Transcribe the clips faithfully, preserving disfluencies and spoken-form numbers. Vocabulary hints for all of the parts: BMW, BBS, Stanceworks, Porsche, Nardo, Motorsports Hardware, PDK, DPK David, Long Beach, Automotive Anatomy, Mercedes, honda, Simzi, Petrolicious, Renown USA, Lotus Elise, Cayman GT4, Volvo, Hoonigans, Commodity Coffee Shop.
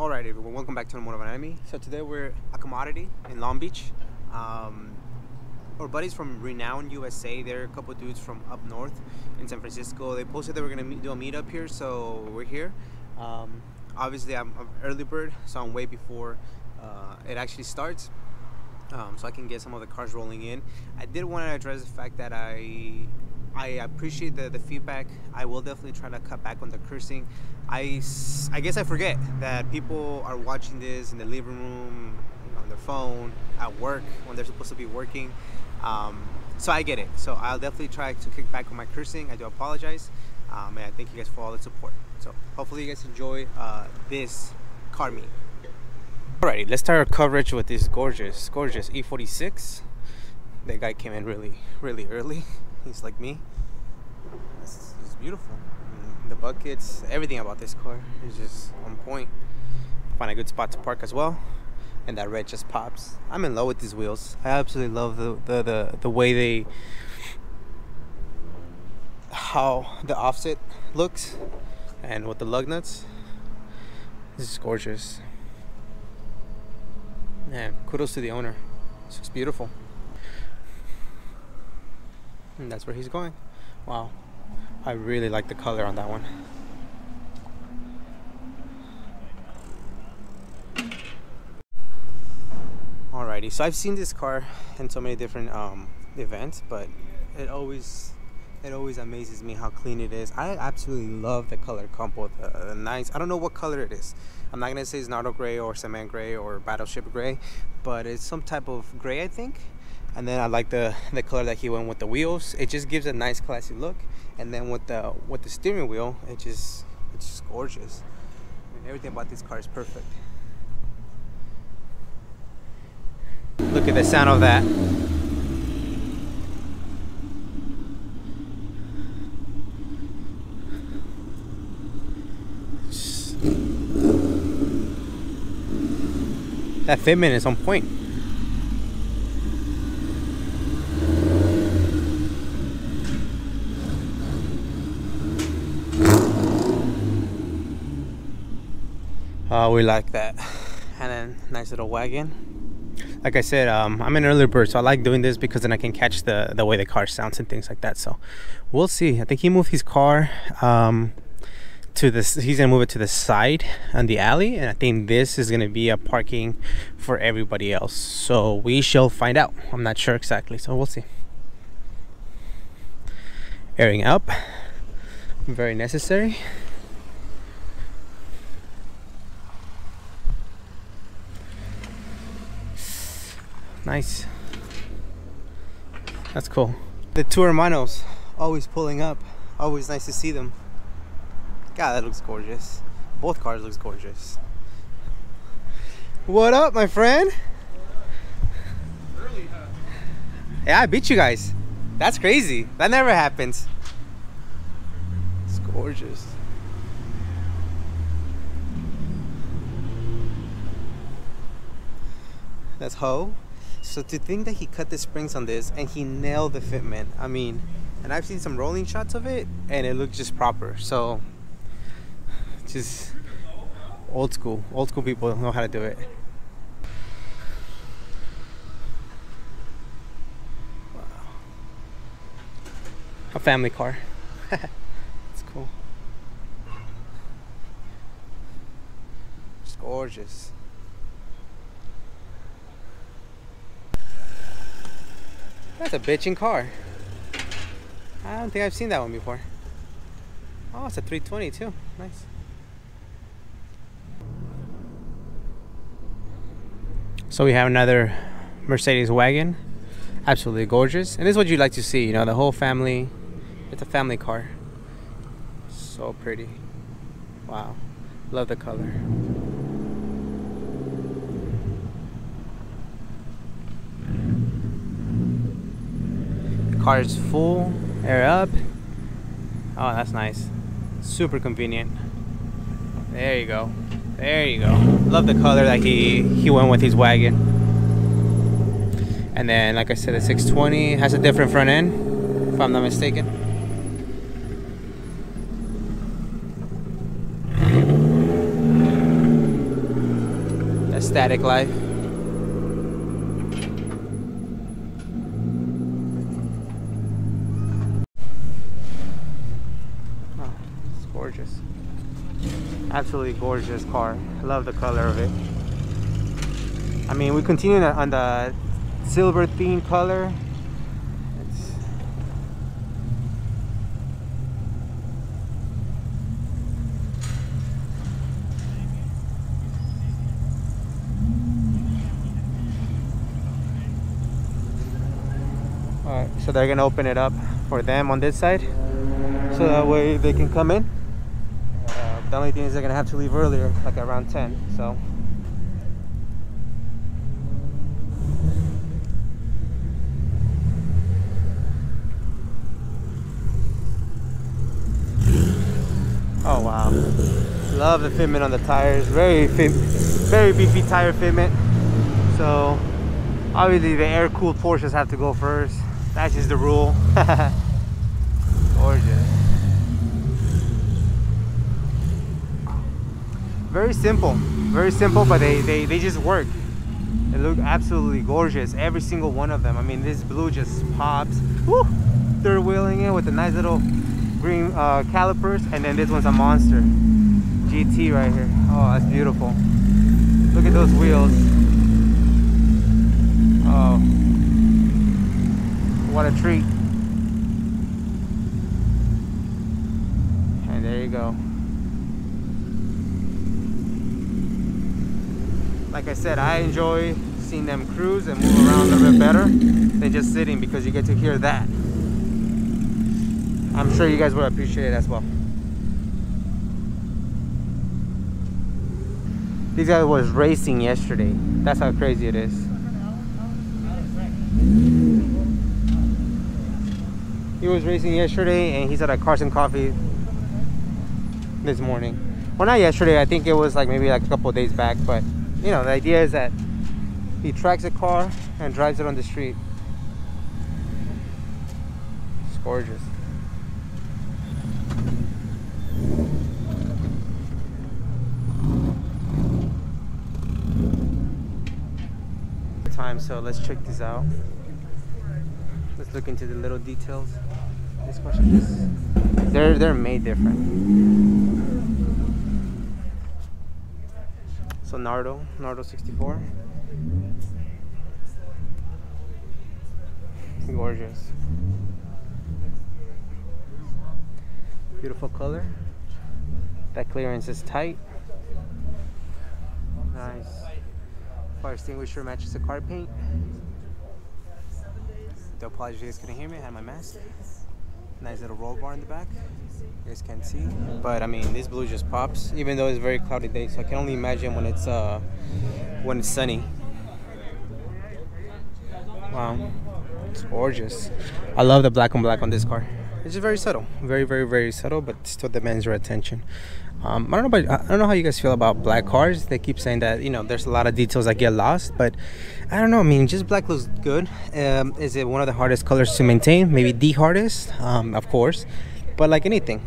Alright everyone, welcome back to Automotive Anatomy. So today we're a commodity in Long Beach. Um, our buddies from Renown U S A, they're a couple dudes from up north in San Francisco. They posted that we're going to do a meetup here, so we're here. Um, obviously I'm an early bird, so I'm way before uh, it actually starts. Um, so I can get some of the cars rolling in. I did want to address the fact that I I appreciate the, the feedback. I will definitely try to cut back on the cursing. I, I guess I forget that people are watching this in the living room, on their phone, at work, when they're supposed to be working. Um, so I get it. So I'll definitely try to kick back on my cursing. I do apologize. Um, and I thank you guys for all the support. So hopefully you guys enjoy uh, this car meet. Alrighty, let's start our coverage with this gorgeous, gorgeous E forty-six. That guy came in really, really early. He's like me. It's, it's beautiful. The buckets, everything about this car is just on point. Find a good spot to park as well. And that red just pops. I'm in love with these wheels. I absolutely love the, the, the, the way they... how the offset looks. And with the lug nuts. This is gorgeous. Man, kudos to the owner. This looks beautiful. And that's where he's going. Wow. I really like the color on that one. Alrighty, so I've seen this car in so many different um, events, but it always it always amazes me how clean it is. I absolutely love the color combo. The, the nice, I don't know what color it is. I'm not gonna say it's Nardo gray or cement gray or battleship gray, but it's some type of gray, I think. And then I like the the color that he went with the wheels. It just gives a nice classy look. And then with the with the steering wheel, it just it's just gorgeous. I mean, everything about this car is perfect. Look at the sound of that. That fitment is on point. Oh, we like that. And then nice little wagon. Like I said, um, I'm an early bird, so I like doing this because then I can catch the, the way the car sounds and things like that. So we'll see. I think he moved his car um, to this. He's gonna move it to the side on the alley, and I think this is gonna be a parking for everybody else. So we shall find out. I'm not sure exactly, so we'll see. Airing up, very necessary. Nice. That's cool. The two hermanos always pulling up. Always nice to see them. God, that looks gorgeous. Both cars look gorgeous. What up, my friend? Early, huh? Yeah, I beat you guys. That's crazy. That never happens. It's gorgeous. That's Ho. So to think that he cut the springs on this and he nailed the fitment, I mean, and I've seen some rolling shots of it and it looked just proper. So just old school, old school people know how to do it. Wow. A family car. It's cool. It's gorgeous. That's a bitchin' car. I don't think I've seen that one before. Oh, it's a three twenty too. Nice. So we have another Mercedes wagon. Absolutely gorgeous. And this is what you like to see, you know, the whole family. It's a family car. So pretty. Wow. Love the color. Car is full, air up. Oh, that's nice. Super convenient. There you go. There you go. Love the color that he he went with his wagon. And then, like I said, the six twenty has a different front end, if I'm not mistaken. static life. Oh, it's gorgeous. Absolutely gorgeous car. I love the color of it. I mean, we continue on the silver themed color. It's all right, so they're gonna open it up for them on this side so that way they can come in. Uh, the only thing is they're gonna have to leave earlier, like around ten, so oh wow, love the fitment on the tires. Very fit, very beefy tire fitment. So obviously the air-cooled Porsches have to go first. That's just the rule. Gorgeous. Very simple, very simple, but they, they, they just work. They look absolutely gorgeous, every single one of them. I mean, this blue just pops. Woo! Third wheeling in with a nice little green uh, calipers, and then this one's a monster G T right here. Oh, that's beautiful. Look at those wheels. Oh, what a treat. And there you go. Like I said, I enjoy seeing them cruise and move around a little bit better than just sitting, because you get to hear that. I'm sure you guys would appreciate it as well. These guys was racing yesterday. That's how crazy it is. He was racing yesterday, and he's at a Carson Coffee this morning. Well, not yesterday. I think it was like maybe like a couple of days back. But you know, the idea is that he tracks a car and drives it on the street. It's gorgeous. Time, so let's check this out. Let's look into the little details. This question is, they're they're made different. So Nardo, Nardo sixty-four. Gorgeous. Beautiful color. That clearance is tight. Nice. Fire extinguisher matches the car paint. The apology, you guys couldn't hear me. I had my mask. Nice little roll bar in the back. You guys can't see. But I mean, this blue just pops. Even though it's a very cloudy day, so I can only imagine when it's uh when it's sunny. Wow, it's gorgeous. I love the black on black on this car. It's just very subtle, very, very, very subtle, but still demands your attention. Um, I don't know, but I don't know how you guys feel about black cars. They keep saying that, you know, there's a lot of details that get lost, but I don't know. I mean, just black looks good. Um, is it one of the hardest colors to maintain? Maybe the hardest, um, of course. But like anything,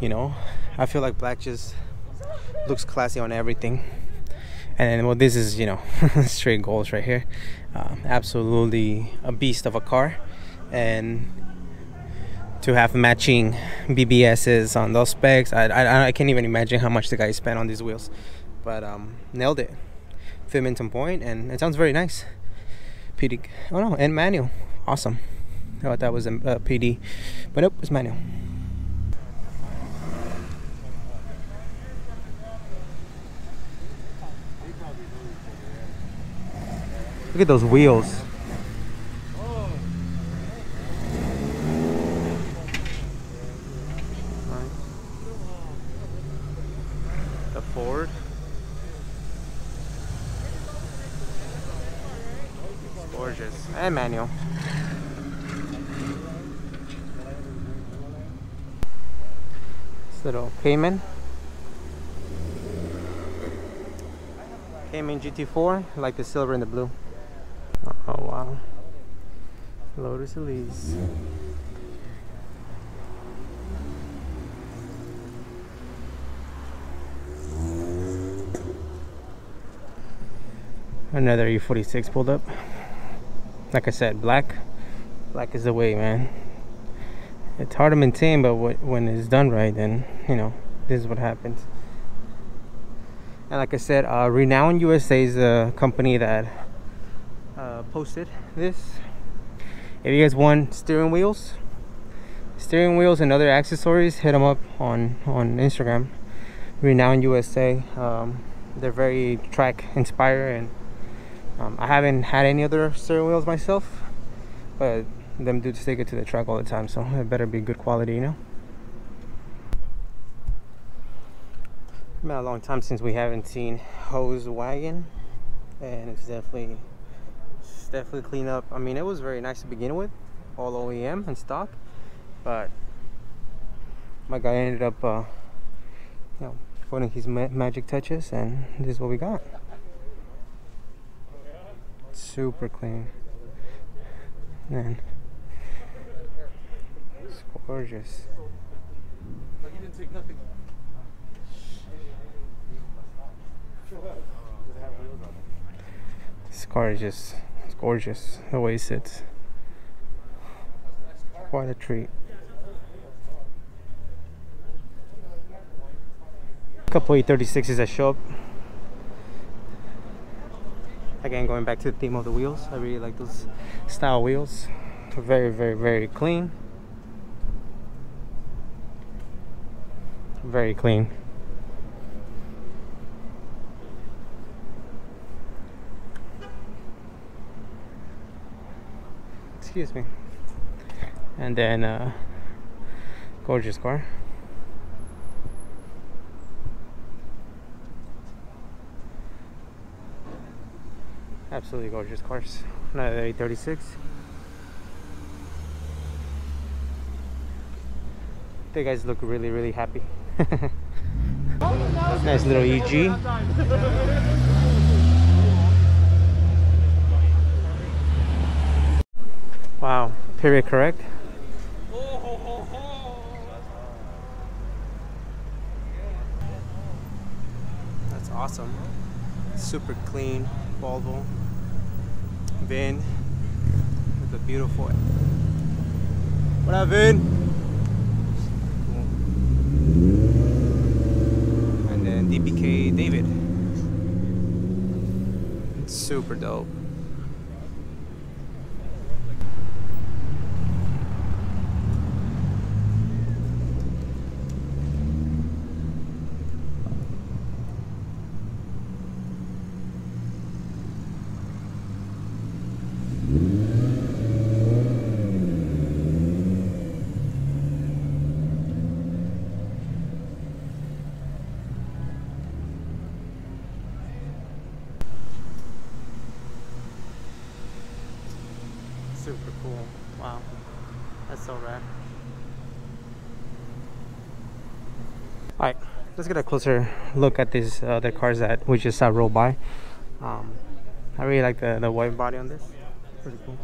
you know, I feel like black just looks classy on everything. And well, this is, you know, straight goals right here. Um, absolutely a beast of a car, and to have matching B B Ss on those specs, I, I, I can't even imagine how much the guy spent on these wheels, but um, nailed it. Fitment on point, and it sounds very nice. P D K, oh no, and manual, awesome. I thought that was a uh, P D, but nope, it's manual. Look at those wheels. Forward. Gorgeous. And manual. This little Cayman. Cayman G T four. I like the silver and the blue. Oh wow. Lotus Elise. another E forty-six pulled up. Like I said, black black is the way, man. It's hard to maintain, but when it's done right, then you know this is what happens. And like I said, uh, Renown U S A is the company that uh, posted this. If you guys want steering wheels, steering wheels and other accessories, hit them up on on Instagram, Renown U S A. Um, they're very track inspired, and um, I haven't had any other steering wheels myself, but them dudes take it to the track all the time, so it better be good quality, you know. It's been a long time since we haven't seen hose wagon, and it's definitely it's definitely clean up. I mean, it was very nice to begin with, all O E M and stock, but my guy ended up uh, you know, putting his ma magic touches, and this is what we got. Super clean, man. It's gorgeous. Like he didn't take nothing. This car is just it's gorgeous the way it sits. Quite a treat. A couple E thirty-sixes that show up. Again, going back to the theme of the wheels, I really like those style wheels. Very, very, very clean. Very clean. Excuse me. And then uh, gorgeous car. Absolutely gorgeous cars. Another eight thirty-six. They guys look really, really happy. Nice little E G. Wow, period correct. That's awesome. Super clean Volvo. Vin with a beautiful. What up, Vin? Cool. And then D P K David. It's super dope. Super cool. Wow. That's so rad. Alright, let's get a closer look at these other cars that we just saw roll by. Um, I really like the, the white body on this. Pretty cool.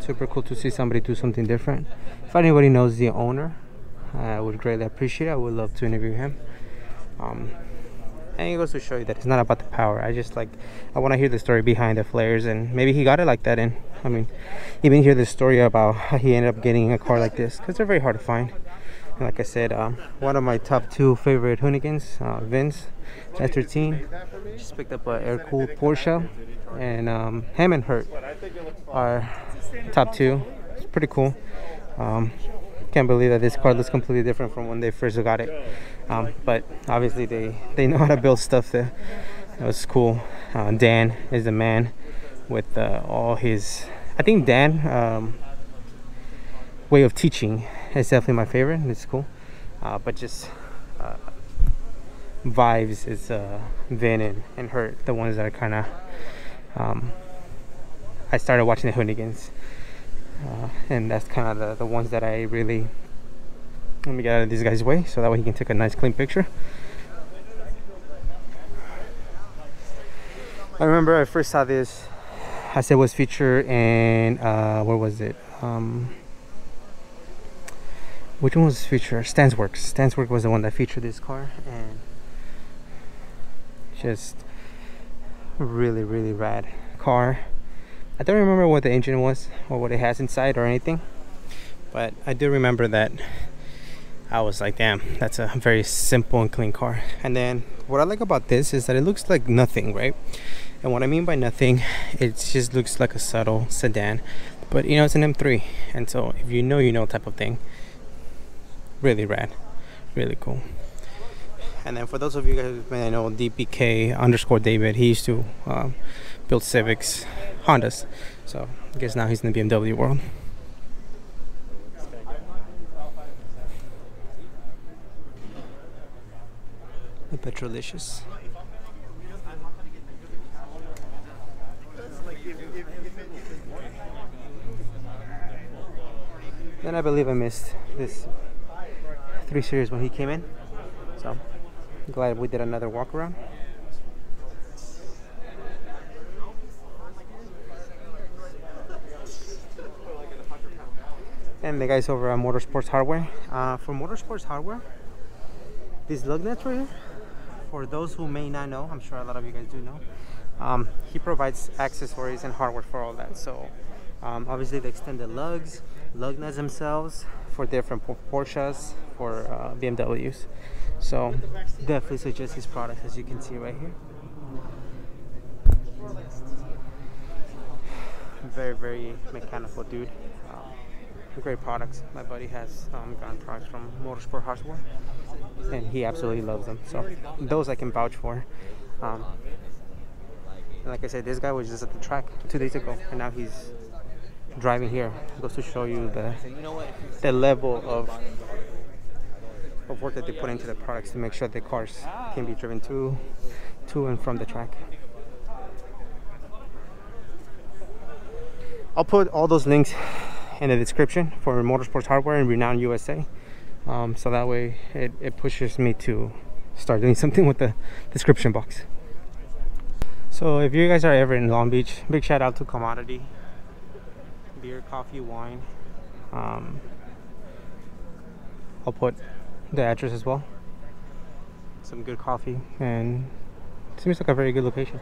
Super cool to see somebody do something different. If anybody knows the owner, I would greatly appreciate it. I would love to interview him. Um, And it goes to show you that it's not about the power. I just like, I want to hear the story behind the flares, and maybe he got it like that. And I mean, even hear the story about how he ended up getting a car like this, because they're very hard to find. And like I said, um, one of my top two favorite Hoonigans, uh, Vince, S thirteen, just picked up an air-cooled Porsche, and um, him and Hurt are top two. It's pretty cool. Um, Can't believe that this car looks completely different from when they first got it, um, but obviously they they know how to build stuff there. That was cool. uh, Dan is the man with uh, all his, I think Dan um, way of teaching is definitely my favorite. It's cool, uh, but just uh, vibes is uh, Vin and, and Hurt, the ones that are kind of um, I started watching the Hoonigans. Uh, and that's kind of the, the ones that I really, let me get out of this guy's way so that way he can take a nice clean picture. I remember I first saw this, I said it was featured in uh, where was it, um, which one was featured? Stanceworks. Stanceworks was the one that featured this car, and just really really rad car. I don't remember what the engine was or what it has inside or anything, but I do remember that I was like, damn, that's a very simple and clean car. And then what I like about this is that it looks like nothing, right? And what I mean by nothing, it just looks like a subtle sedan, but you know, it's an M three, and so if you know, you know type of thing. Really rad, really cool. And then for those of you guys who may know, D P K underscore David, he used to um, build Civics, Hondas, so I guess now he's in the B M W world. The Petrolicious. Then I believe I missed this three series when he came in, so I'm glad we did another walk around. And the guys over at Motorsports Hardware. Uh, for Motorsports Hardware, these lug nuts right here, for those who may not know, I'm sure a lot of you guys do know, um, he provides accessories and hardware for all that. So um, obviously they extend the lugs, lug nuts themselves for different Porsches, for uh, B M Ws. So definitely suggest his products, as you can see right here. Very, very mechanical dude. Um, great products. My buddy has um, gotten products from Motorsport Hardware, and he absolutely loves them. So those I can vouch for. Um, and like I said, this guy was just at the track two days ago, and now he's driving here. It goes to show you the the level of of work that they put into the products to make sure the cars can be driven to to and from the track. I'll put all those links in the description for Motorsports Hardware and Renown U S A, um, so that way it, it pushes me to start doing something with the description box. So if you guys are ever in Long Beach, big shout out to Commodity beer, coffee, wine. um, I'll put the address as well. Some good coffee, and it seems like a very good location.